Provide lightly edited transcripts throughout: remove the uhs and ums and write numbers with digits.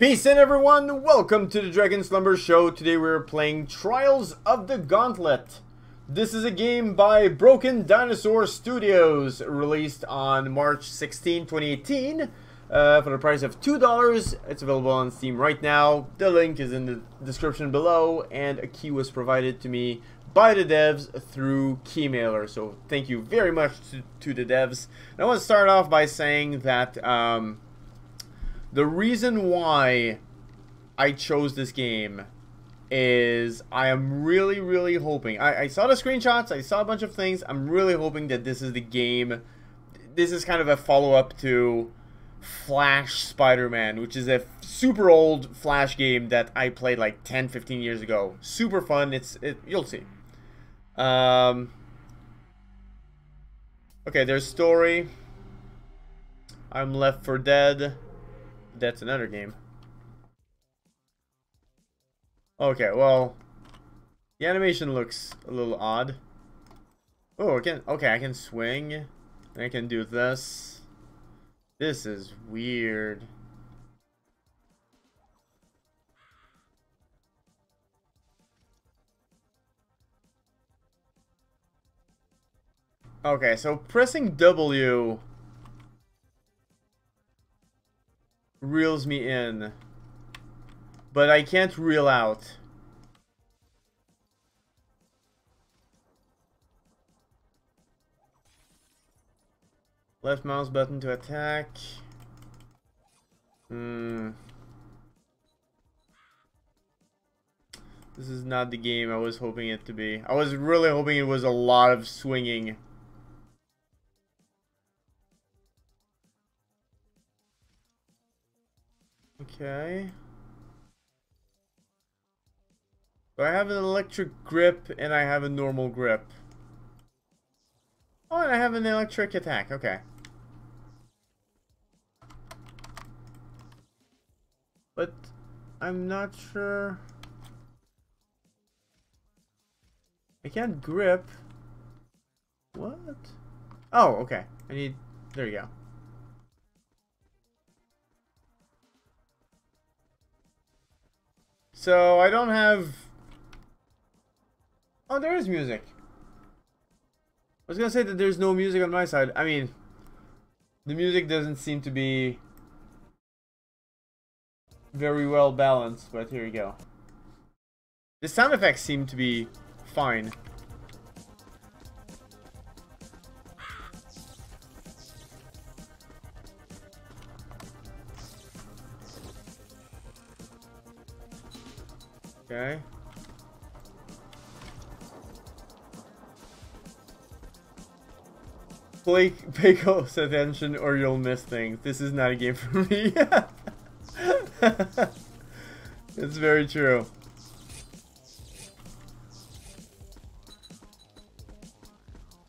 Peace in everyone, welcome to the Dragon Slumber show. Today we're playing Trials of the Gauntlet. This is a game by Broken Dinosaur Studios, released on March 16, 2018, for the price of $2. It's available on Steam right now. The link is in the description below, and a key was provided to me by the devs through Keymailer. So thank you very much to the devs. And I want to start off by saying that the reason why I chose this game is I am really hoping. I saw the screenshots, I saw a bunch of things. I'm really hoping that this is the game. This is kind of a follow-up to Flash Spider-Man, which is a super old Flash game that I played like 10-15 years ago. Super fun. You'll see. Okay, there's story. I'm Left for Dead. That's another game. Okay, well, the animation looks a little odd. Oh, okay, I can swing, and I can do this. This is weird. Okay, so pressing W reels me in, but I can't reel out. Left mouse button to attack. This is not the game I was hoping it to be. I was really hoping it was a lot of swinging. Okay. So I have an electric grip and I have a normal grip. Oh, and I have an electric attack. Okay. But I'm not sure. I can't grip. What? Oh, okay. I need... There you go. So I don't have... Oh, there is music. I was gonna say that there's no music on my side. I mean, the music doesn't seem to be very well balanced, but here we go. The sound effects seem to be fine. Okay. Pay close attention or you'll miss things. This is not a game for me. It's very true.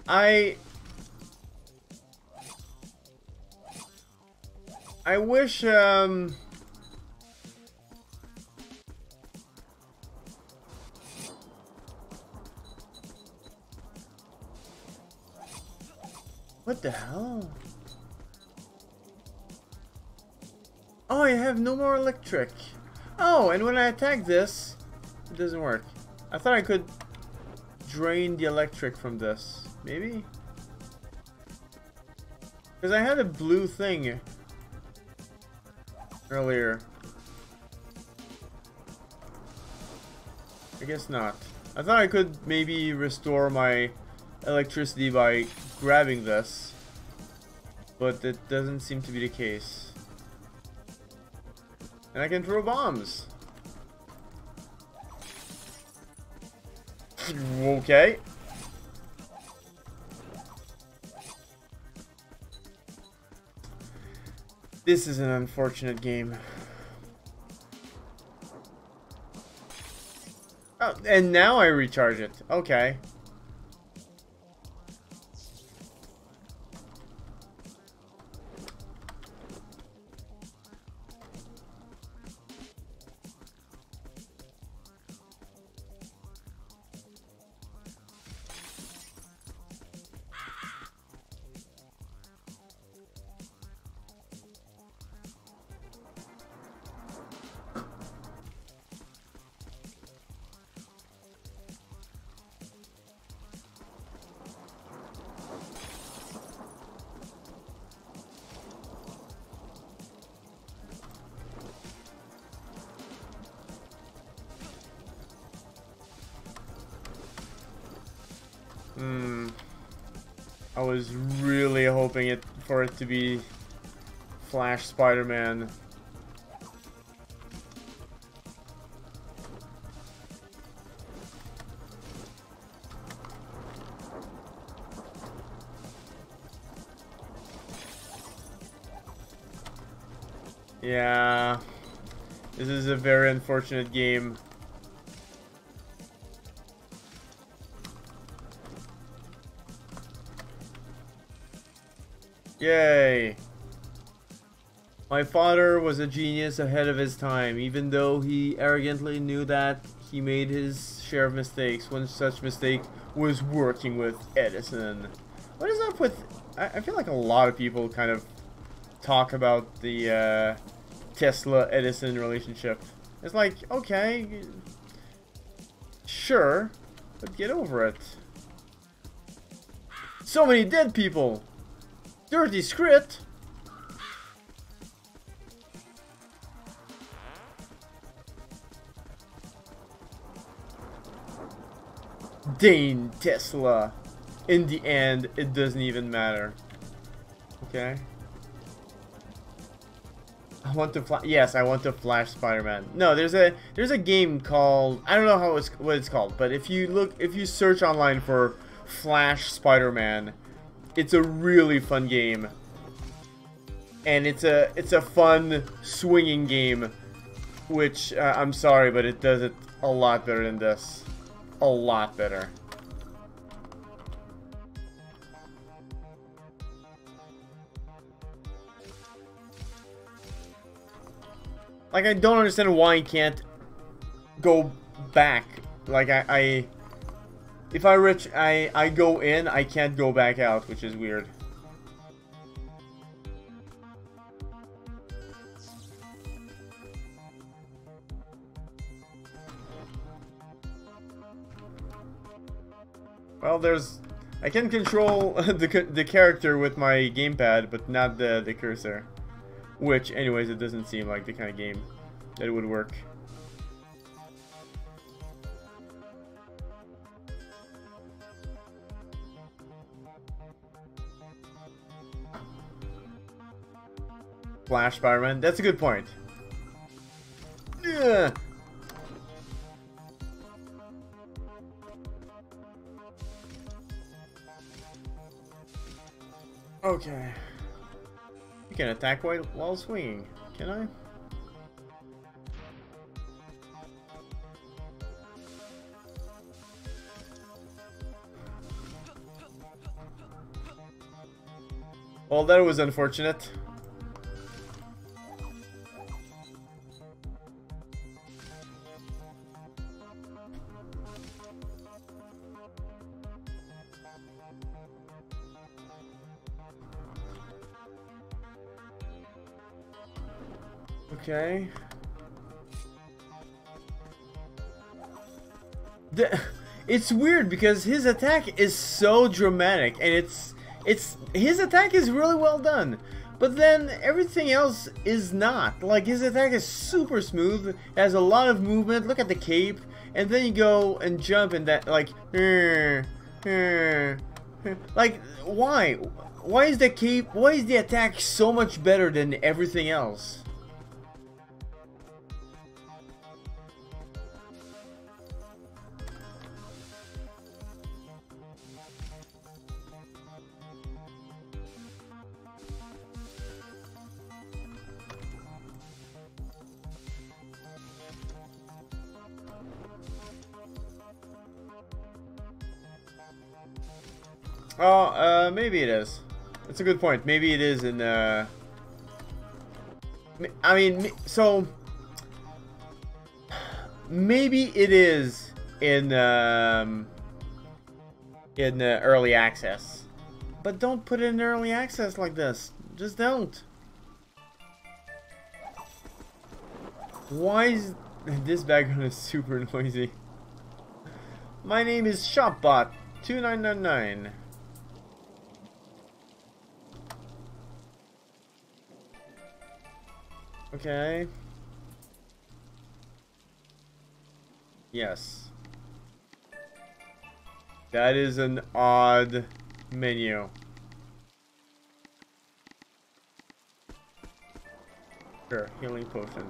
I wish What the hell? Oh, I have no more electric. Oh, and when I attack this, it doesn't work. I thought I could drain the electric from this. Maybe? Because I had a blue thing earlier. I guess not. I thought I could maybe restore my electricity by grabbing this, but that doesn't seem to be the case. And I can throw bombs. Okay. This is an unfortunate game. Oh, and now I recharge it. Okay. I was really hoping for it to be Flash Spider-Man. Yeah, this is a very unfortunate game. Yay! My father was a genius ahead of his time, even though he arrogantly knew that he made his share of mistakes. One such mistake was working with Edison. What is up with... I feel like a lot of people kind of talk about the Tesla-Edison relationship. It's like, okay, sure, but get over it. So many dead people! Dirty script! Dane Tesla. In the end, it doesn't even matter. Okay. I want to flash. Yes, I want to Flash Spider-Man. No, there's a game called, I don't know how what it's called, but if you search online for Flash Spider-Man, it's a really fun game, and it's a fun swinging game, which I'm sorry, but it does it a lot better than this. A lot better. Like, I don't understand why I can't go back. Like, if I reach, I go in, I can't go back out, which is weird. Well, I can control the character with my gamepad, but not the cursor. Which, anyways, it doesn't seem like the kind of game that would work. Flash Spider-Man, that's a good point. Yeah. Okay. You can attack while swinging, can I? Well, that was unfortunate. Okay. It's weird because his attack is so dramatic, and his attack is really well done, but then everything else is not. Like, his attack is super smooth, it has a lot of movement. Look at the cape, and then you go and jump, and that like, like why? Why is the cape? Why is the attack so much better than everything else? Oh, maybe it is. That's a good point. Maybe it is in, I mean, so... Maybe it is in early access. But don't put it in early access like this. Just don't. Why is... This background is super noisy. My name is ShopBot2999. Okay. Yes. That is an odd menu. Sure, healing potion.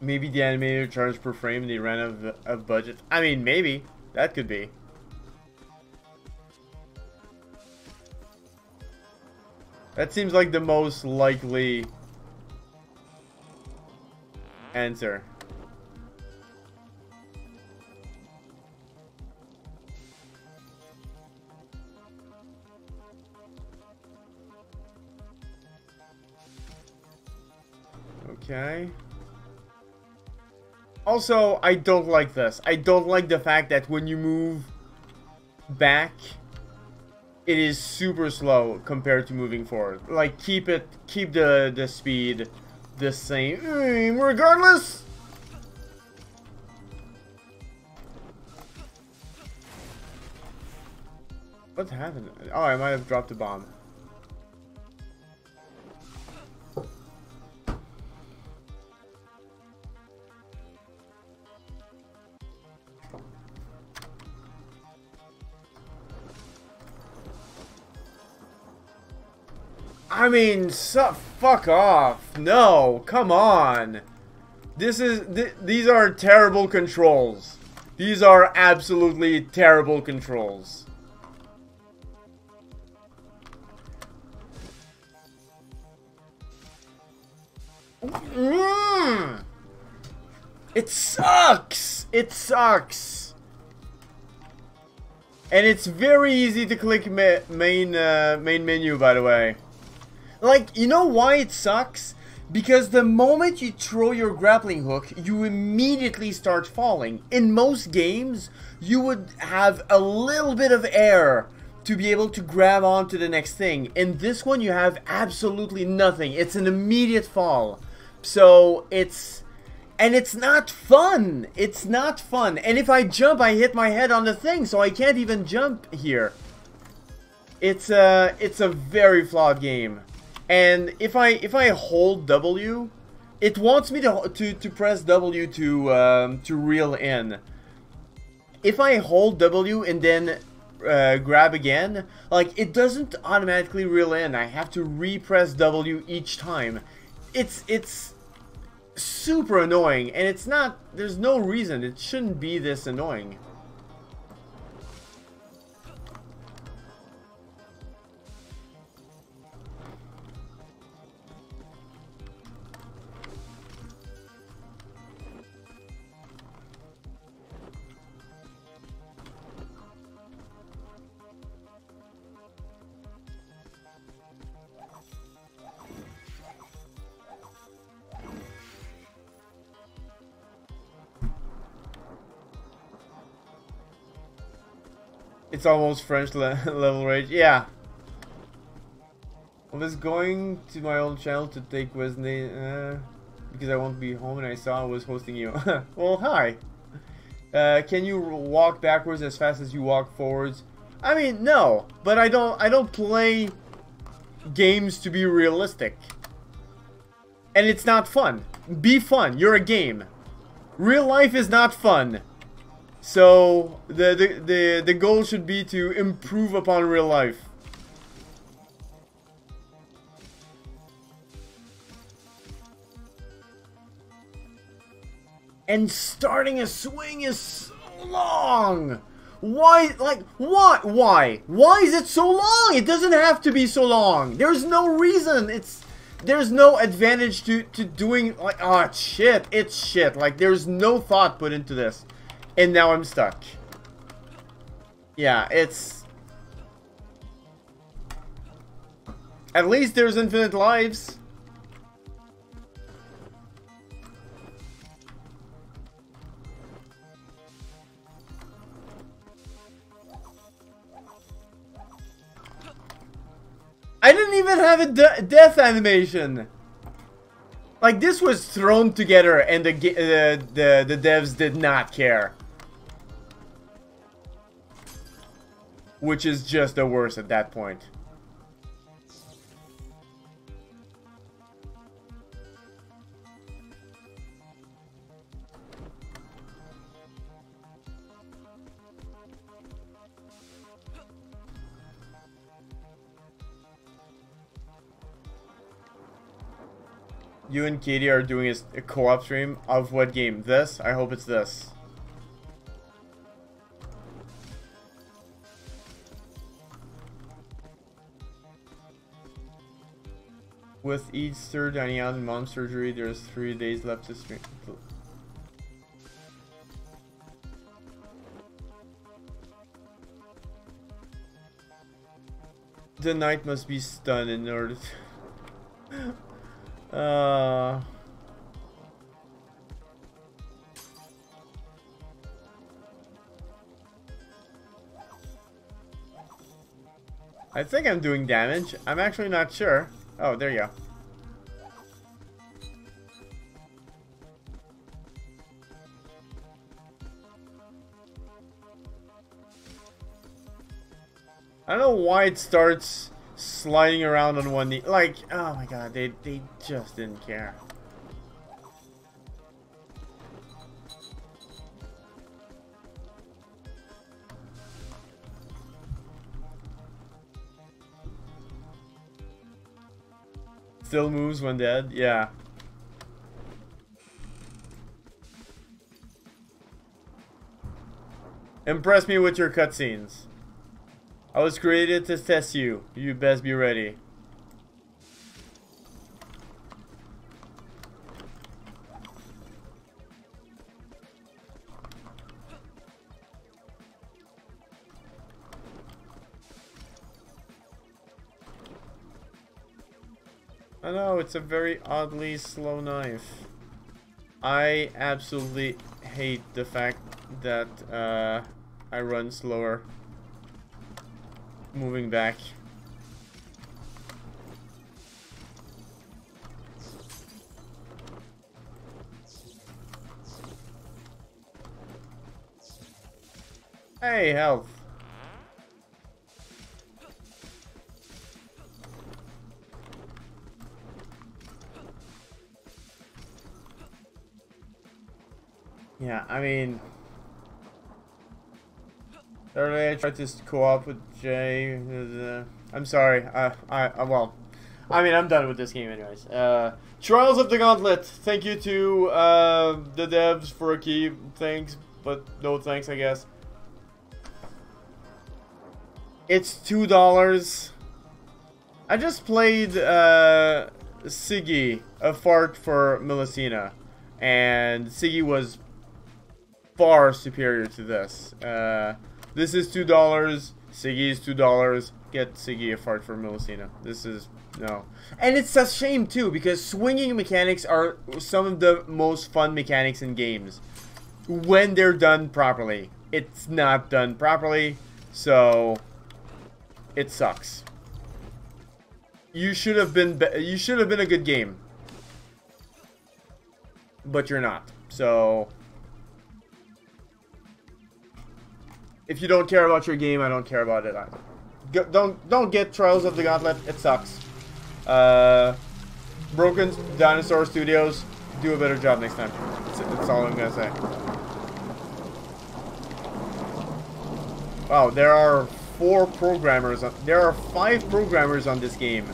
Maybe the animator charged per frame and they ran out of budget. I mean, maybe. That could be. That seems like the most likely answer. Okay. Also, I don't like this. I don't like the fact that when you move back, it is super slow compared to moving forward. Like, keep the speed the same, regardless. What happened? Oh, I might have dropped a bomb. I mean, fuck off. No, come on. This is, these are terrible controls. These are absolutely terrible controls. It sucks. It sucks. And it's very easy to click main menu, by the way. Like, you know why it sucks? Because the moment you throw your grappling hook, you immediately start falling. In most games, you would have a little bit of air to be able to grab onto the next thing. In this one, you have absolutely nothing. It's an immediate fall. So, it's... and it's not fun! It's not fun. And if I jump, I hit my head on the thing, so I can't even jump here. It's a very flawed game. And if I hold W, it wants me to press W to reel in. If I hold W and then grab again, like, it doesn't automatically reel in. I have to re-press W each time. It's super annoying, and it's not. There's no reason. It shouldn't be this annoying. It's almost French level rage, yeah. I was going to my old channel to take quiz because I won't be home and I saw I was hosting you. Well, hi. Can you walk backwards as fast as you walk forwards? I mean, no, but I don't play games to be realistic. And it's not fun. Be fun. You're a game. Real life is not fun. So, the goal should be to improve upon real life. And starting a swing is so long! Why, like, what? Why? Why is it so long? It doesn't have to be so long! There's no reason! There's no advantage to doing, like, oh, shit, it's shit. Like, there's no thought put into this. And now I'm stuck. Yeah, it's... at least there's infinite lives. I didn't even have a death animation. Like, this was thrown together and the devs did not care. Which is just the worst at that point. you and Katie are doing is a co-op stream of what game? This? I hope it's this. With each third Danielle and mom's surgery, there's 3 days left to stream. The knight must be stunned in order to... I think I'm doing damage. I'm actually not sure. Oh, there you go. I don't know why it starts sliding around on one knee. Like, oh my god, they just didn't care. Still moves when dead, yeah. Impress me with your cutscenes. I was created to test you. You best be ready. I know, it's a very oddly slow knife. I absolutely hate the fact that I run slower moving back. Hey, health. Yeah, I mean, earlier I tried to co-op with Jay. I'm sorry. Well, I mean, I'm done with this game anyways. Trials of the Gauntlet. Thank you to the devs for a key. Thanks, but no thanks, I guess. It's $2. I just played Siggy, a fart for Melisina, and Siggy was far superior to this. This is $2. Siggy is $2. Get Siggy a fart for Melisina. This is no. And it's a shame too, because swinging mechanics are some of the most fun mechanics in games when they're done properly. It's not done properly, so it sucks. You should have been a good game, but you're not. So if you don't care about your game, I don't care about it either. Don't get Trials of the Gauntlet. It sucks. Broken Dinosaur Studios, do a better job next time. That's all I'm gonna say. Wow, there are five programmers on this game.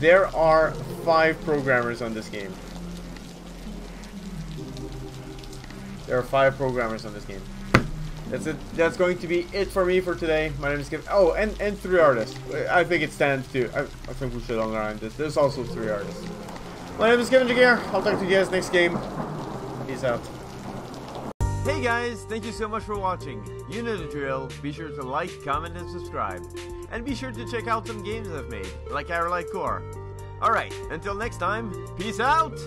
There are 5 programmers on this game. There are 5 programmers on this game. That's it. That's going to be it for me for today. My name is Kevin. Oh, and 3 artists. I think it stands too. I think we should underline this. There's also 3 artists. My name is Kevin Jagier. I'll talk to you guys next game. Peace out. Hey guys, thank you so much for watching. You know the drill. Be sure to like, comment, and subscribe. And be sure to check out some games I've made, like Arrowlike Core. Alright, until next time, peace out!